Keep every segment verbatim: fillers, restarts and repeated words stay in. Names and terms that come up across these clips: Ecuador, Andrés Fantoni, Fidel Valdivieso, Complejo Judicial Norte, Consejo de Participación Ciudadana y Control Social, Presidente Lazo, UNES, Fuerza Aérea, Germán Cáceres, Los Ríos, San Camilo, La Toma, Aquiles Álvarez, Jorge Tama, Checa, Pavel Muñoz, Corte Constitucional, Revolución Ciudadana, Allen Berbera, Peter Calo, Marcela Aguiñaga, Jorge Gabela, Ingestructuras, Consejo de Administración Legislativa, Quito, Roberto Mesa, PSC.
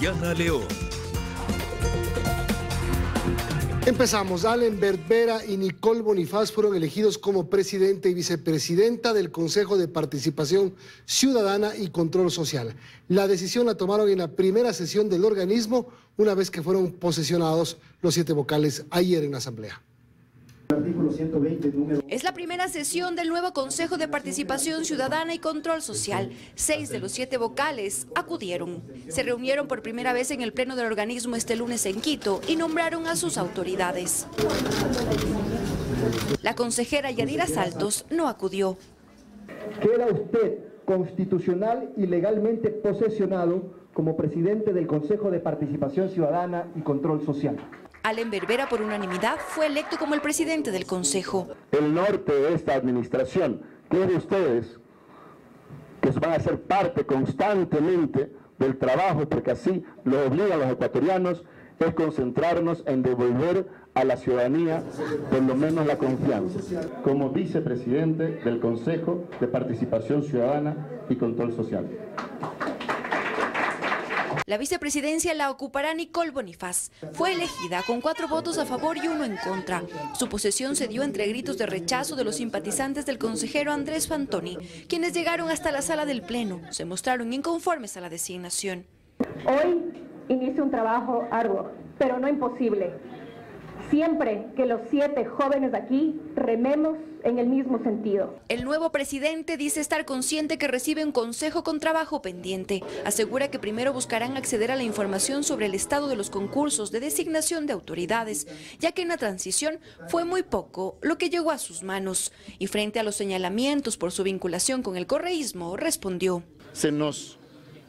Diana León. Empezamos. Allen Berbera y Nicole Bonifaz fueron elegidos como presidente y vicepresidenta del Consejo de Participación Ciudadana y Control Social. La decisión la tomaron en la primera sesión del organismo, una vez que fueron posesionados los siete vocales ayer en la asamblea. Es la primera sesión del nuevo Consejo de Participación Ciudadana y Control Social. Seis de los siete vocales acudieron. Se reunieron por primera vez en el pleno del organismo este lunes en Quito y nombraron a sus autoridades. La consejera Yadira Saltos no acudió. ¿Queda usted constitucional y legalmente posesionado como presidente del Consejo de Participación Ciudadana y Control Social? Allen Berbera, por unanimidad, fue electo como el presidente del Consejo. El norte de esta administración, que es de ustedes, que van a ser parte constantemente del trabajo, porque así lo obligan los ecuatorianos, es concentrarnos en devolver a la ciudadanía por lo menos la confianza. Como vicepresidente del Consejo de Participación Ciudadana y Control Social. La vicepresidencia la ocupará Nicole Bonifaz. Fue elegida con cuatro votos a favor y uno en contra. Su posesión se dio entre gritos de rechazo de los simpatizantes del consejero Andrés Fantoni, quienes llegaron hasta la sala del Pleno. Se mostraron inconformes a la designación. Hoy inicia un trabajo arduo, pero no imposible. Siempre que los siete jóvenes de aquí rememos en el mismo sentido. El nuevo presidente dice estar consciente que recibe un consejo con trabajo pendiente. Asegura que primero buscarán acceder a la información sobre el estado de los concursos de designación de autoridades, ya que en la transición fue muy poco lo que llegó a sus manos. Y frente a los señalamientos por su vinculación con el correísmo, respondió. Se nos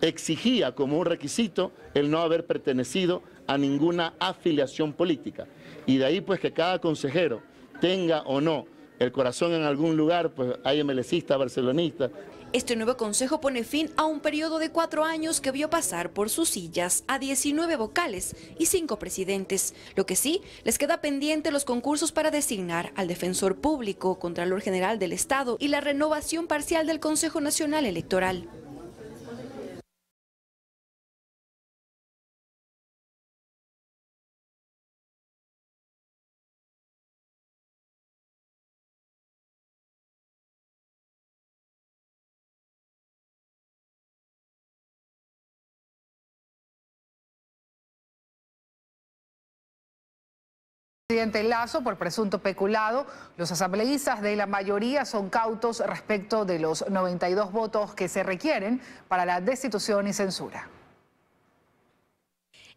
exigía como un requisito el no haber pertenecido a ninguna afiliación política. Y de ahí pues que cada consejero tenga o no el corazón en algún lugar, pues hay emelecista, barcelonista. Este nuevo consejo pone fin a un periodo de cuatro años que vio pasar por sus sillas a diecinueve vocales y cinco presidentes. Lo que sí, les queda pendiente los concursos para designar al defensor público, Contralor General del Estado y la renovación parcial del Consejo Nacional Electoral. Presidente Lazo, por presunto peculado, los asambleístas de la mayoría son cautos respecto de los noventa y dos votos que se requieren para la destitución y censura.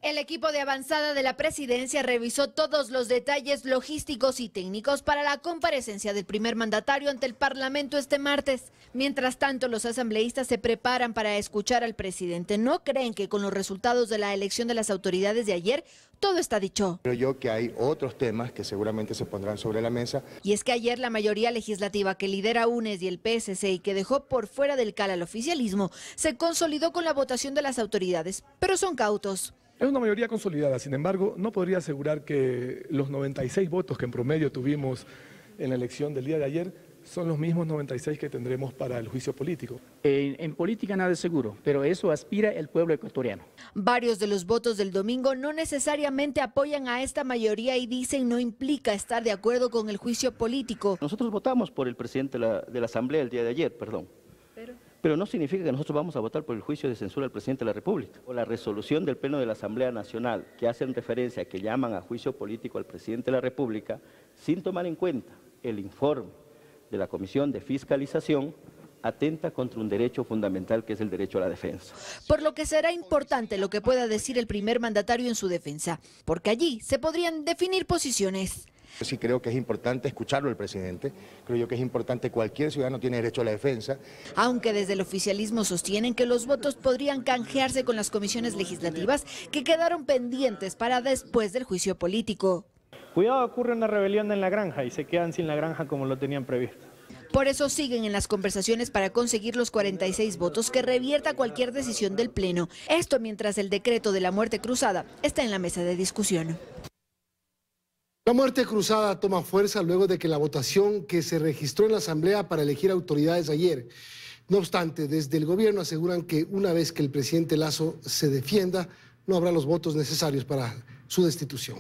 El equipo de avanzada de la presidencia revisó todos los detalles logísticos y técnicos para la comparecencia del primer mandatario ante el Parlamento este martes. Mientras tanto, los asambleístas se preparan para escuchar al presidente. ¿No creen que con los resultados de la elección de las autoridades de ayer, todo está dicho? Creo yo que hay otros temas que seguramente se pondrán sobre la mesa. Y es que ayer la mayoría legislativa que lidera UNES y el P S C y que dejó por fuera del cal al oficialismo, se consolidó con la votación de las autoridades, pero son cautos. Es una mayoría consolidada, sin embargo, no podría asegurar que los noventa y seis votos que en promedio tuvimos en la elección del día de ayer son los mismos noventa y seis que tendremos para el juicio político. En, en política nada es seguro, pero eso aspira el pueblo ecuatoriano. Varios de los votos del domingo no necesariamente apoyan a esta mayoría y dicen no implica estar de acuerdo con el juicio político. Nosotros votamos por el presidente de la, de la Asamblea el día de ayer, perdón. Pero... Pero no significa que nosotros vamos a votar por el juicio de censura al presidente de la República. O la resolución del Pleno de la Asamblea Nacional que hacen referencia, que llaman a juicio político al presidente de la República, sin tomar en cuenta el informe de la Comisión de Fiscalización, atenta contra un derecho fundamental que es el derecho a la defensa. Por lo que será importante lo que pueda decir el primer mandatario en su defensa, porque allí se podrían definir posiciones. Yo sí creo que es importante escucharlo al presidente, creo yo que es importante, cualquier ciudadano tiene derecho a la defensa. Aunque desde el oficialismo sostienen que los votos podrían canjearse con las comisiones legislativas que quedaron pendientes para después del juicio político. Cuidado, ocurre una rebelión en la granja y se quedan sin la granja como lo tenían previsto. Por eso siguen en las conversaciones para conseguir los cuarenta y seis votos que revierta cualquier decisión del Pleno. Esto mientras el decreto de la muerte cruzada está en la mesa de discusión. La muerte cruzada toma fuerza luego de que la votación que se registró en la Asamblea para elegir autoridades ayer. No obstante, desde el gobierno aseguran que una vez que el presidente Lazo se defienda, no habrá los votos necesarios para su destitución.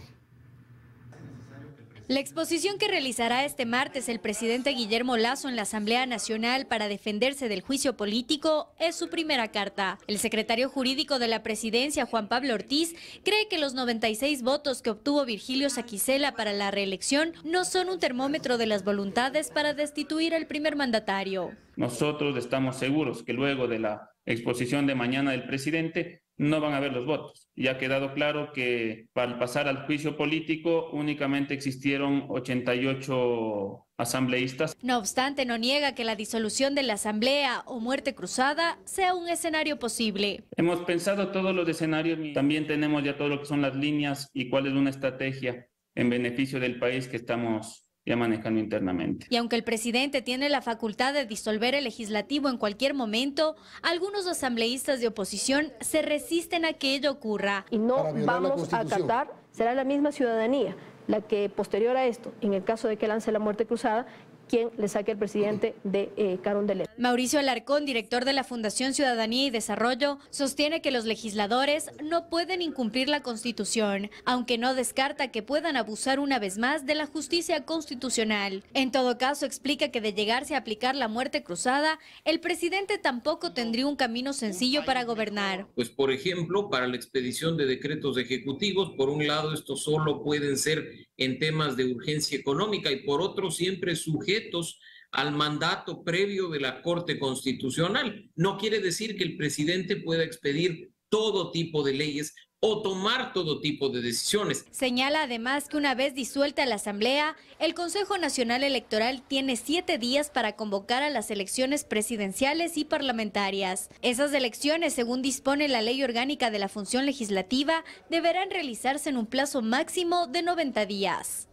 La exposición que realizará este martes el presidente Guillermo Lazo en la Asamblea Nacional para defenderse del juicio político es su primera carta. El secretario jurídico de la presidencia, Juan Pablo Ortiz, cree que los noventa y seis votos que obtuvo Virgilio Saquicela para la reelección no son un termómetro de las voluntades para destituir al primer mandatario. Nosotros estamos seguros que luego de la exposición de mañana del presidente no van a haber los votos. Ya ha quedado claro que para pasar al juicio político únicamente existieron ochenta y ocho asambleístas. No obstante, no niega que la disolución de la asamblea o muerte cruzada sea un escenario posible. Hemos pensado todos los escenarios y también tenemos ya todo lo que son las líneas y cuál es una estrategia en beneficio del país que estamos ya manejando internamente. Y aunque el presidente tiene la facultad de disolver el legislativo en cualquier momento, algunos asambleístas de oposición se resisten a que ello ocurra. Y no vamos a acatar, será la misma ciudadanía la que posterior a esto, en el caso de que lance la muerte cruzada, quien le saque al presidente de eh, Carondelet. Mauricio Alarcón, director de la Fundación Ciudadanía y Desarrollo, sostiene que los legisladores no pueden incumplir la Constitución, aunque no descarta que puedan abusar una vez más de la justicia constitucional. En todo caso, explica que de llegarse a aplicar la muerte cruzada, el presidente tampoco tendría un camino sencillo para gobernar. Pues, por ejemplo, para la expedición de decretos ejecutivos, por un lado, estos solo pueden ser en temas de urgencia económica y por otro, siempre sujetos al mandato previo de la Corte Constitucional. No quiere decir que el presidente pueda expedir todo tipo de leyes o tomar todo tipo de decisiones. Señala además que una vez disuelta la Asamblea, el Consejo Nacional Electoral tiene siete días para convocar a las elecciones presidenciales y parlamentarias. Esas elecciones, según dispone la Ley Orgánica de la Función Legislativa, deberán realizarse en un plazo máximo de noventa días.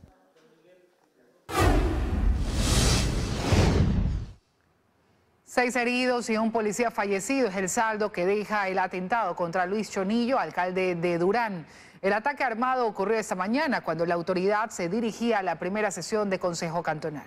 Seis heridos y un policía fallecido es el saldo que deja el atentado contra Luis Chonillo, alcalde de Durán. El ataque armado ocurrió esta mañana cuando la autoridad se dirigía a la primera sesión de Consejo Cantonal.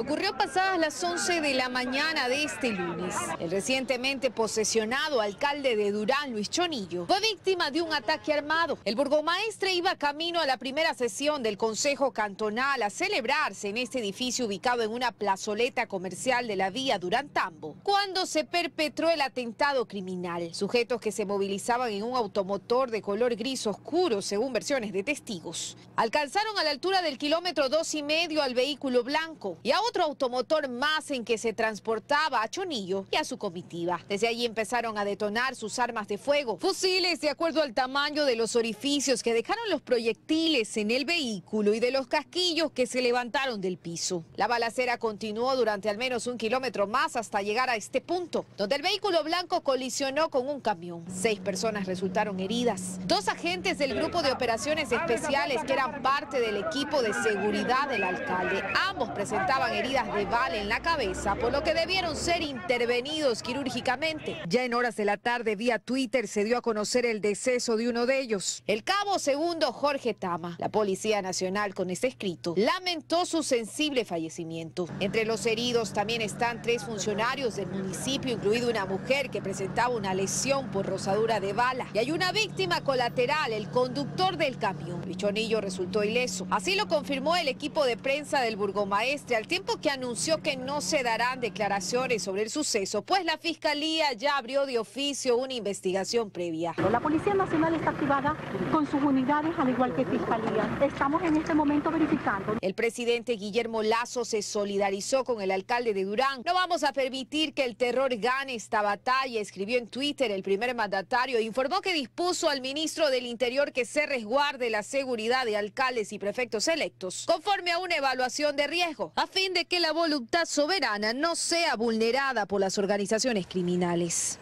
Ocurrió pasadas las once de la mañana de este lunes. El recientemente posesionado alcalde de Durán, Luis Chonillo, fue víctima de un ataque armado. El burgomaestre iba camino a la primera sesión del Consejo Cantonal a celebrarse en este edificio ubicado en una plazoleta comercial de la vía Durán-Tambo, cuando se perpetró el atentado criminal. Sujetos que se movilizaban en un automotor de color gris oscuro, según versiones de testigos, alcanzaron a la altura del kilómetro dos y medio al vehículo blanco y a otro automotor más en que se transportaba a Chonillo y a su comitiva. Desde allí empezaron a detonar sus armas de fuego, fusiles de acuerdo al tamaño de los orificios que dejaron los proyectiles en el vehículo y de los casquillos que se levantaron del piso. La balacera continuó durante al menos un kilómetro más hasta llegar a este punto, donde el vehículo blanco colisionó con un camión. Seis personas resultaron heridas. Dos agentes del grupo de operaciones especiales que eran parte del equipo de seguridad del alcalde. Ambos presentaban heridas de bala en la cabeza, por lo que debieron ser intervenidos quirúrgicamente. Ya en horas de la tarde, vía Twitter, se dio a conocer el deceso de uno de ellos, el cabo segundo Jorge Tama. La Policía Nacional, con este escrito, lamentó su sensible fallecimiento. Entre los heridos también están tres funcionarios del municipio, incluida una mujer que presentaba una lesión por rozadura de bala. Y hay una víctima colateral, el conductor del camión. Chonillo resultó ileso. Así lo confirmó el equipo de prensa del burgomaestre, al tiempo que anunció que no se darán declaraciones sobre el suceso, pues la Fiscalía ya abrió de oficio una investigación previa. La Policía Nacional está activada con sus unidades, al igual que Fiscalía. Estamos en este momento verificando. El presidente Guillermo Lazo se solidarizó con el alcalde de Durán. No vamos a permitir que el terror gane esta batalla, escribió en Twitter el primer mandatario. Informó que dispuso al ministro del Interior que se resguarde la seguridad de alcaldes y prefectos electos, conforme a una evaluación de riesgo, a fin de que la voluntad soberana no sea vulnerada por las organizaciones criminales.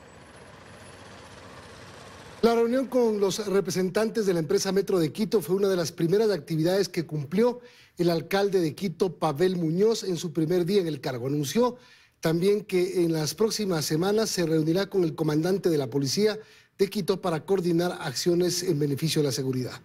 La reunión con los representantes de la empresa Metro de Quito fue una de las primeras actividades que cumplió el alcalde de Quito, Pavel Muñoz, en su primer día en el cargo. Anunció también que en las próximas semanas se reunirá con el comandante de la policía de Quito para coordinar acciones en beneficio de la seguridad.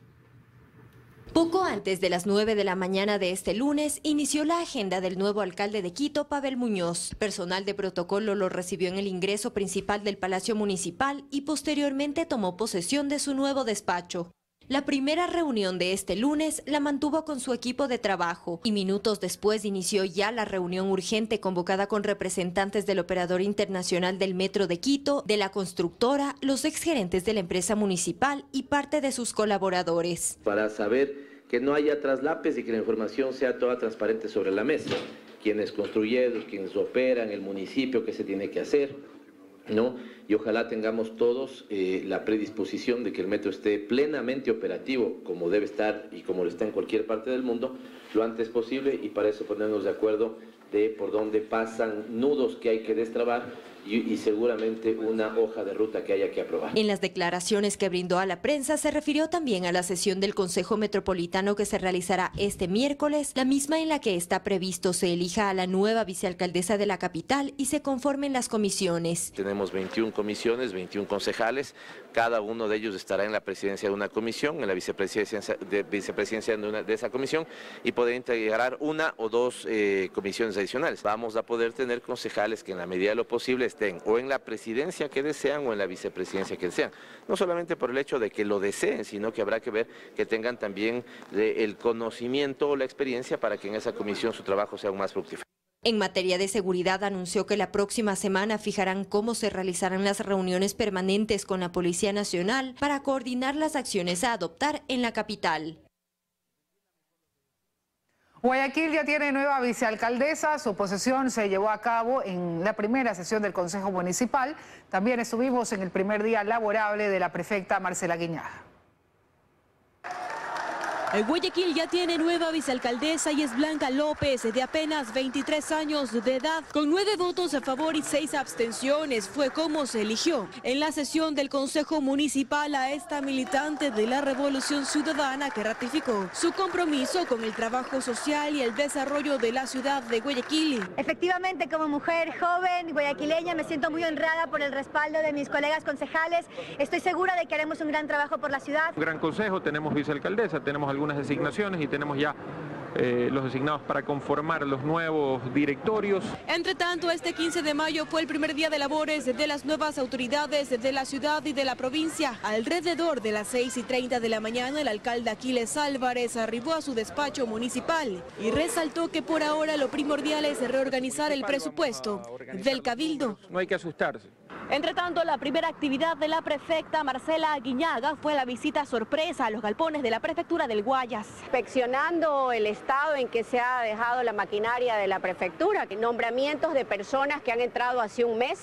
Poco antes de las nueve de la mañana de este lunes, inició la agenda del nuevo alcalde de Quito, Pavel Muñoz. Personal de protocolo lo recibió en el ingreso principal del Palacio Municipal y posteriormente tomó posesión de su nuevo despacho. La primera reunión de este lunes la mantuvo con su equipo de trabajo y minutos después inició ya la reunión urgente convocada con representantes del operador internacional del Metro de Quito, de la constructora, los exgerentes de la empresa municipal y parte de sus colaboradores. Para saber que no haya traslapes y que la información sea toda transparente sobre la mesa, quienes construyeron, quienes operan, el municipio, qué se tiene que hacer, ¿no? Y ojalá tengamos todos eh, la predisposición de que el metro esté plenamente operativo, como debe estar y como lo está en cualquier parte del mundo, lo antes posible, y para eso ponernos de acuerdo de por dónde pasan nudos que hay que destrabar y, y seguramente una hoja de ruta que haya que aprobar. En las declaraciones que brindó a la prensa se refirió también a la sesión del Consejo Metropolitano que se realizará este miércoles, la misma en la que está previsto se elija a la nueva vicealcaldesa de la capital y se conformen las comisiones. Tenemos veintiuna comisiones, veintiún concejales, cada uno de ellos estará en la presidencia de una comisión, en la vicepresidencia de, vicepresidencia de, una, de esa comisión, y poder integrar una o dos eh, comisiones adicionales. Vamos a poder tener concejales que en la medida de lo posible estén o en la presidencia que desean o en la vicepresidencia que desean. No solamente por el hecho de que lo deseen, sino que habrá que ver que tengan también el conocimiento o la experiencia para que en esa comisión su trabajo sea aún más fructífero. En materia de seguridad anunció que la próxima semana fijarán cómo se realizarán las reuniones permanentes con la Policía Nacional para coordinar las acciones a adoptar en la capital. Guayaquil ya tiene nueva vicealcaldesa, su posesión se llevó a cabo en la primera sesión del Consejo Municipal. También estuvimos en el primer día laborable de la prefecta Marcela Aguiñaga. El Guayaquil ya tiene nueva vicealcaldesa y es Blanca López, de apenas veintitrés años de edad, con nueve votos a favor y seis abstenciones. Fue como se eligió en la sesión del Consejo Municipal a esta militante de la Revolución Ciudadana, que ratificó su compromiso con el trabajo social y el desarrollo de la ciudad de Guayaquil. Efectivamente, como mujer joven guayaquileña me siento muy honrada por el respaldo de mis colegas concejales. Estoy segura de que haremos un gran trabajo por la ciudad. Un gran consejo, tenemos vicealcaldesa, tenemos al algunas designaciones y tenemos ya eh, los designados para conformar los nuevos directorios. Entre tanto, este quince de mayo fue el primer día de labores de las nuevas autoridades de la ciudad y de la provincia. Alrededor de las seis y treinta de la mañana, el alcalde Aquiles Álvarez arribó a su despacho municipal y resaltó que por ahora lo primordial es reorganizar el presupuesto del cabildo. No hay que asustarse. Entre tanto, la primera actividad de la prefecta Marcela Aguiñaga fue la visita sorpresa a los galpones de la prefectura del Guayas. Inspeccionando el estado en que se ha dejado la maquinaria de la prefectura, nombramientos de personas que han entrado hace un mes,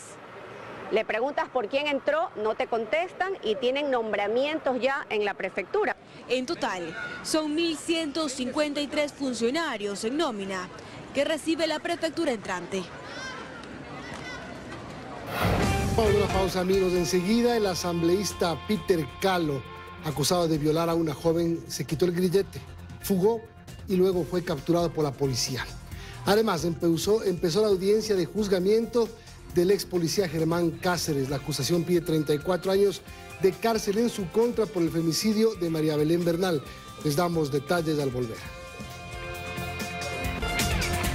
le preguntas por quién entró, no te contestan y tienen nombramientos ya en la prefectura. En total, son mil ciento cincuenta y tres funcionarios en nómina que recibe la prefectura entrante. Una pausa, amigos. Enseguida, el asambleísta Peter Calo, acusado de violar a una joven, se quitó el grillete, fugó y luego fue capturado por la policía. Además, empezó, empezó la audiencia de juzgamiento del ex policía Germán Cáceres. La acusación pide treinta y cuatro años de cárcel en su contra por el femicidio de María Belén Bernal. Les damos detalles al volver.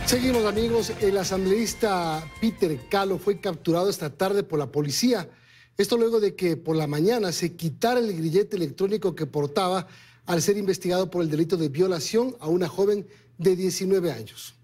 Seguimos, amigos. El asambleísta Peter Calo fue capturado esta tarde por la policía. Esto luego de que por la mañana se quitara el grillete electrónico que portaba al ser investigado por el delito de violación a una joven de diecinueve años.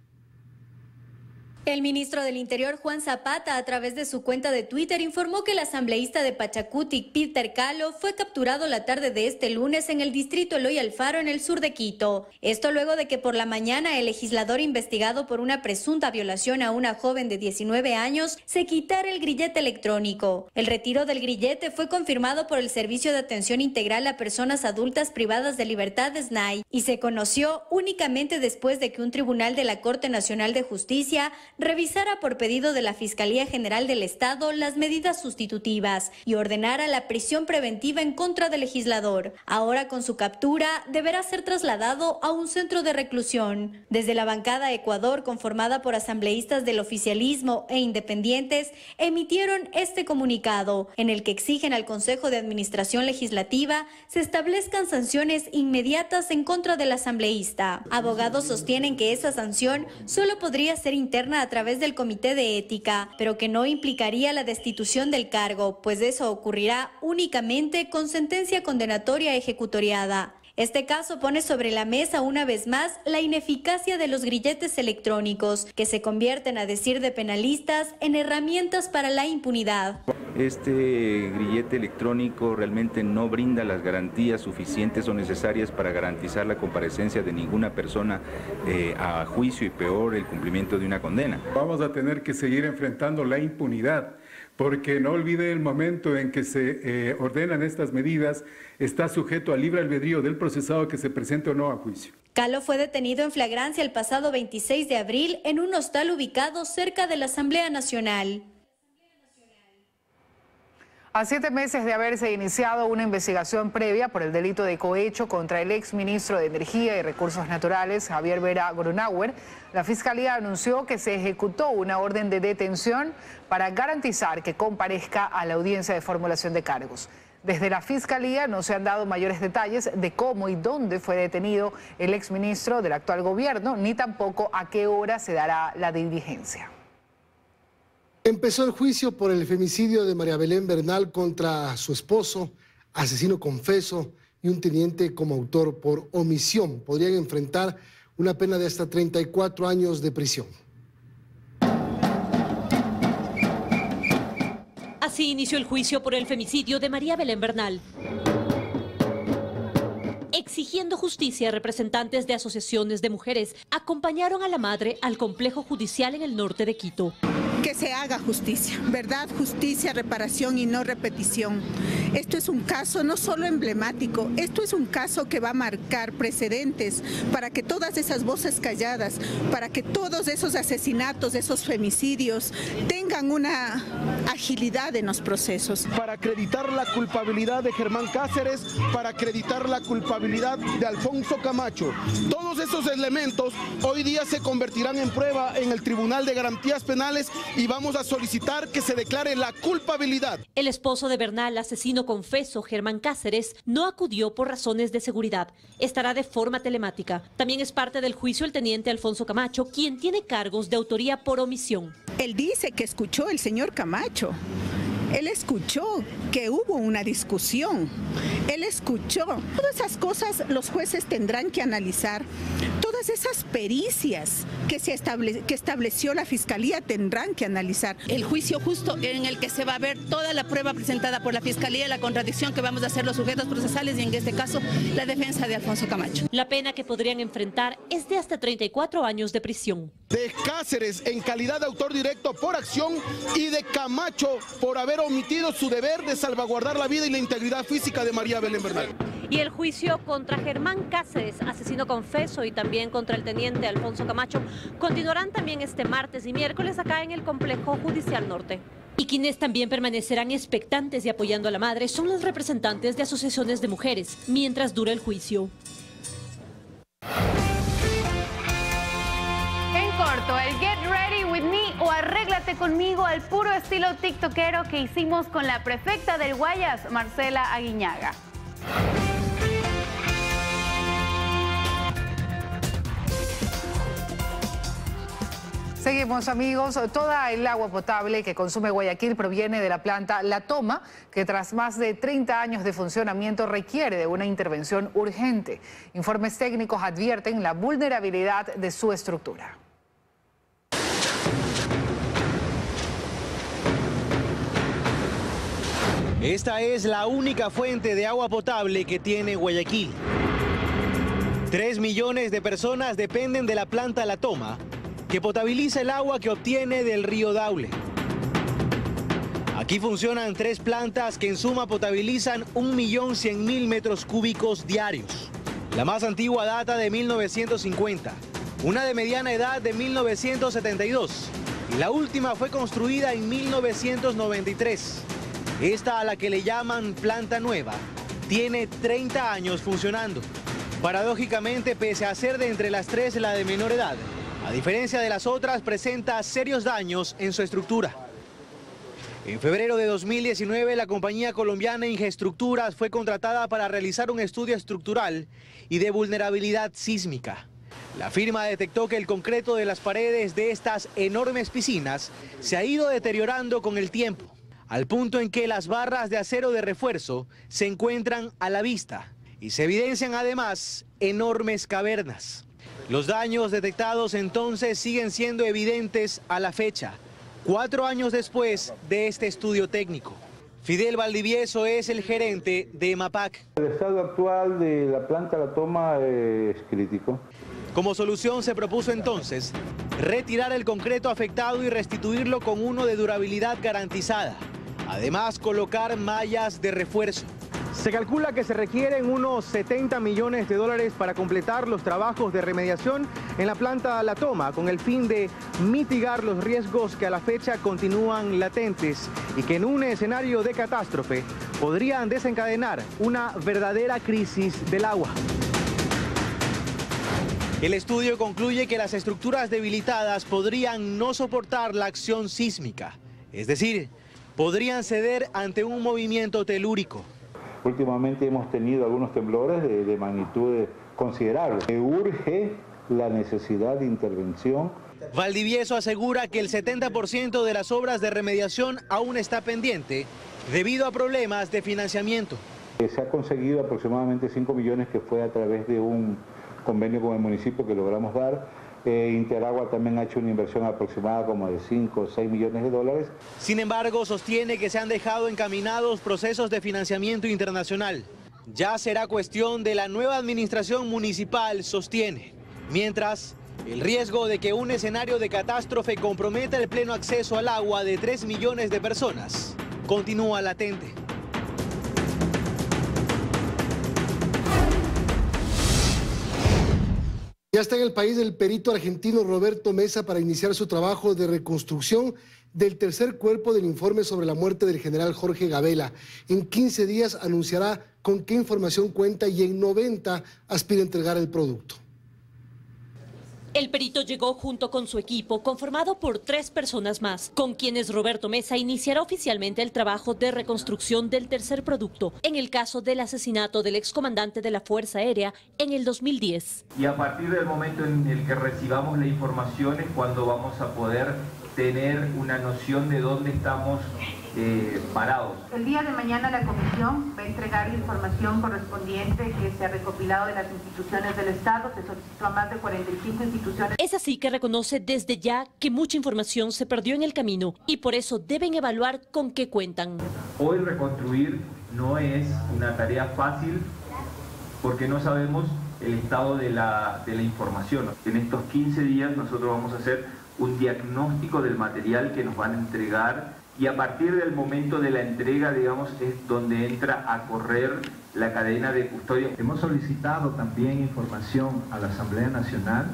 El ministro del Interior, Juan Zapata, a través de su cuenta de Twitter, informó que el asambleísta de Pachacuti, Peter Calo, fue capturado la tarde de este lunes en el distrito Eloy Alfaro, en el sur de Quito. Esto luego de que por la mañana el legislador investigado por una presunta violación a una joven de diecinueve años se quitara el grillete electrónico. El retiro del grillete fue confirmado por el Servicio de Atención Integral a Personas Adultas Privadas de Libertad, SNAI, y se conoció únicamente después de que un tribunal de la Corte Nacional de Justicia revisara por pedido de la Fiscalía General del Estado las medidas sustitutivas y ordenara la prisión preventiva en contra del legislador. Ahora, con su captura, deberá ser trasladado a un centro de reclusión. Desde la bancada Ecuador, conformada por asambleístas del oficialismo e independientes, emitieron este comunicado en el que exigen al Consejo de Administración Legislativa se establezcan sanciones inmediatas en contra del asambleísta. Abogados sostienen que esa sanción solo podría ser interna a través del Comité de Ética, pero que no implicaría la destitución del cargo, pues eso ocurrirá únicamente con sentencia condenatoria ejecutoriada. Este caso pone sobre la mesa una vez más la ineficacia de los grilletes electrónicos, que se convierten, a decir de penalistas, en herramientas para la impunidad. Este grillete electrónico realmente no brinda las garantías suficientes o necesarias para garantizar la comparecencia de ninguna persona eh, a juicio y peor el cumplimiento de una condena. Vamos a tener que seguir enfrentando la impunidad, porque no olvide el momento en que se eh, ordenan estas medidas, está sujeto al libre albedrío del procesado que se presente o no a juicio. Calo fue detenido en flagrancia el pasado veintiséis de abril en un hostal ubicado cerca de la Asamblea Nacional. A siete meses de haberse iniciado una investigación previa por el delito de cohecho contra el exministro de Energía y Recursos Naturales, Javier Vera Grunauer, la Fiscalía anunció que se ejecutó una orden de detención para garantizar que comparezca a la audiencia de formulación de cargos. Desde la Fiscalía no se han dado mayores detalles de cómo y dónde fue detenido el exministro del actual gobierno, ni tampoco a qué hora se dará la diligencia. Empezó el juicio por el femicidio de María Belén Bernal contra su esposo, asesino confeso, y un teniente como autor por omisión. Podrían enfrentar una pena de hasta treinta y cuatro años de prisión. Así inició el juicio por el femicidio de María Belén Bernal, exigiendo justicia. Representantes de asociaciones de mujeres acompañaron a la madre al complejo judicial en el norte de Quito. Que se haga justicia, verdad, justicia, reparación y no repetición. Esto es un caso no solo emblemático, esto es un caso que va a marcar precedentes para que todas esas voces calladas, para que todos esos asesinatos, esos femicidios tengan una agilidad en los procesos. Para acreditar la culpabilidad de Germán Cáceres, para acreditar la culpabilidad de Alfonso Camacho. Todos esos elementos hoy día se convertirán en prueba en el Tribunal de Garantías Penales y vamos a solicitar que se declare la culpabilidad. El esposo de Bernal, asesino confeso, Germán Cáceres, no acudió por razones de seguridad. Estará de forma telemática. También es parte del juicio el teniente Alfonso Camacho, quien tiene cargos de autoría por omisión. Él dice que escuchó el señor Camacho. Él escuchó que hubo una discusión, él escuchó. Todas esas cosas los jueces tendrán que analizar, todas esas pericias que, se estable, que estableció la Fiscalía tendrán que analizar. El juicio justo en el que se va a ver toda la prueba presentada por la Fiscalía, la contradicción que vamos a hacer los sujetos procesales y en este caso la defensa de Alfonso Camacho. La pena que podrían enfrentar es de hasta treinta y cuatro años de prisión. De Cáceres en calidad de autor directo por acción y de Camacho por haber omitido su deber de salvaguardar la vida y la integridad física de María Belén Bernal. Y el juicio contra Germán Cáceres, asesino confeso, y también contra el teniente Alfonso Camacho continuarán también este martes y miércoles acá en el Complejo Judicial Norte. Y quienes también permanecerán expectantes y apoyando a la madre son los representantes de asociaciones de mujeres mientras dura el juicio. El Get Ready With Me o Arréglate Conmigo al puro estilo tiktokero que hicimos con la prefecta del Guayas, Marcela Aguiñaga. Seguimos, amigos. Toda el agua potable que consume Guayaquil proviene de la planta La Toma, que tras más de treinta años de funcionamiento requiere de una intervención urgente. Informes técnicos advierten la vulnerabilidad de su estructura. Esta es la única fuente de agua potable que tiene Guayaquil. Tres millones de personas dependen de la planta La Toma, que potabiliza el agua que obtiene del río Daule. Aquí funcionan tres plantas que en suma potabilizan un millón cien mil metros cúbicos diarios. La más antigua data de mil novecientos cincuenta, una de mediana edad de mil novecientos setenta y dos La última fue construida en mil novecientos noventa y tres. Esta, a la que le llaman Planta Nueva, tiene treinta años funcionando. Paradójicamente, pese a ser de entre las tres la de menor edad, a diferencia de las otras, presenta serios daños en su estructura. En febrero de dos mil diecinueve, la compañía colombiana Ingestructuras fue contratada para realizar un estudio estructural y de vulnerabilidad sísmica. La firma detectó que el concreto de las paredes de estas enormes piscinas se ha ido deteriorando con el tiempo, al punto en que las barras de acero de refuerzo se encuentran a la vista y se evidencian además enormes cavernas. Los daños detectados entonces siguen siendo evidentes a la fecha, cuatro años después de este estudio técnico. Fidel Valdivieso es el gerente de EMAPAC. El estado actual de la planta La Toma es crítico. Como solución se propuso entonces retirar el concreto afectado y restituirlo con uno de durabilidad garantizada. Además, colocar mallas de refuerzo. Se calcula que se requieren unos setenta millones de dólares para completar los trabajos de remediación en la planta La Toma, con el fin de mitigar los riesgos que a la fecha continúan latentes y que en un escenario de catástrofe podrían desencadenar una verdadera crisis del agua. El estudio concluye que las estructuras debilitadas podrían no soportar la acción sísmica, es decir, podrían ceder ante un movimiento telúrico. Últimamente hemos tenido algunos temblores de, de magnitud considerable. Urge la necesidad de intervención. Valdivieso asegura que el setenta por ciento de las obras de remediación aún está pendiente debido a problemas de financiamiento. Se ha conseguido aproximadamente cinco millones que fue a través de un convenio con el municipio que logramos dar. Eh, Interagua también ha hecho una inversión aproximada como de cinco o seis millones de dólares. Sin embargo, sostiene que se han dejado encaminados procesos de financiamiento internacional. Ya será cuestión de la nueva administración municipal, sostiene. Mientras, el riesgo de que un escenario de catástrofe comprometa el pleno acceso al agua de tres millones de personas continúa latente. Ya está en el país el perito argentino Roberto Mesa para iniciar su trabajo de reconstrucción del tercer cuerpo del informe sobre la muerte del general Jorge Gabela. En quince días anunciará con qué información cuenta y en noventa aspira a entregar el producto. El perito llegó junto con su equipo, conformado por tres personas más, con quienes Roberto Mesa iniciará oficialmente el trabajo de reconstrucción del tercer producto, en el caso del asesinato del excomandante de la Fuerza Aérea en el dos mil diez. Y a partir del momento en el que recibamos la información es cuando vamos a poder tener una noción de dónde estamos eh, parados. El día de mañana la comisión va a entregar la información correspondiente que se ha recopilado de las instituciones del Estado, se solicitó a más de cuarenta y cinco instituciones. Es así que reconoce desde ya que mucha información se perdió en el camino y por eso deben evaluar con qué cuentan. Hoy reconstruir no es una tarea fácil porque no sabemos el estado de la, de la información. En estos quince días nosotros vamos a hacer un diagnóstico del material que nos van a entregar y a partir del momento de la entrega, digamos, es donde entra a correr la cadena de custodia. Hemos solicitado también información a la Asamblea Nacional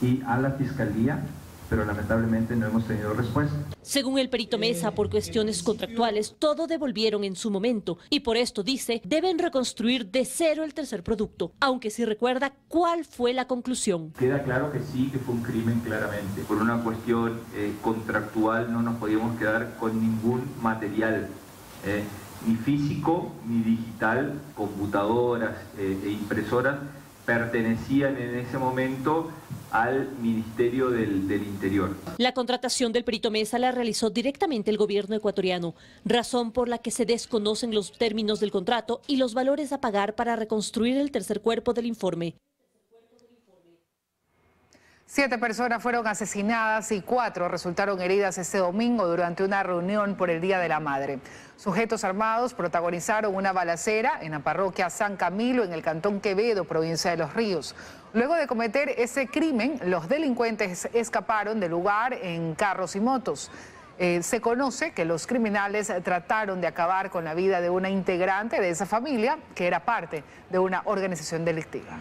y a la Fiscalía, pero lamentablemente no hemos tenido respuesta. Según el perito Mesa, por cuestiones contractuales, todo devolvieron en su momento y por esto dice, deben reconstruir de cero el tercer producto, aunque sí recuerda cuál fue la conclusión. Queda claro que sí, que fue un crimen claramente. Por una cuestión eh, contractual no nos podíamos quedar con ningún material, eh, ni físico, ni digital, computadoras eh, e impresoras, pertenecían en ese momento al Ministerio del, del Interior. La contratación del perito Mesa la realizó directamente el gobierno ecuatoriano, razón por la que se desconocen los términos del contrato y los valores a pagar para reconstruir el tercer cuerpo del informe. Siete personas fueron asesinadas y cuatro resultaron heridas este domingo durante una reunión por el Día de la Madre. Sujetos armados protagonizaron una balacera en la parroquia San Camilo, en el cantón Quevedo, provincia de Los Ríos. Luego de cometer ese crimen, los delincuentes escaparon del lugar en carros y motos. Eh, se conoce que los criminales trataron de acabar con la vida de una integrante de esa familia, que era parte de una organización delictiva.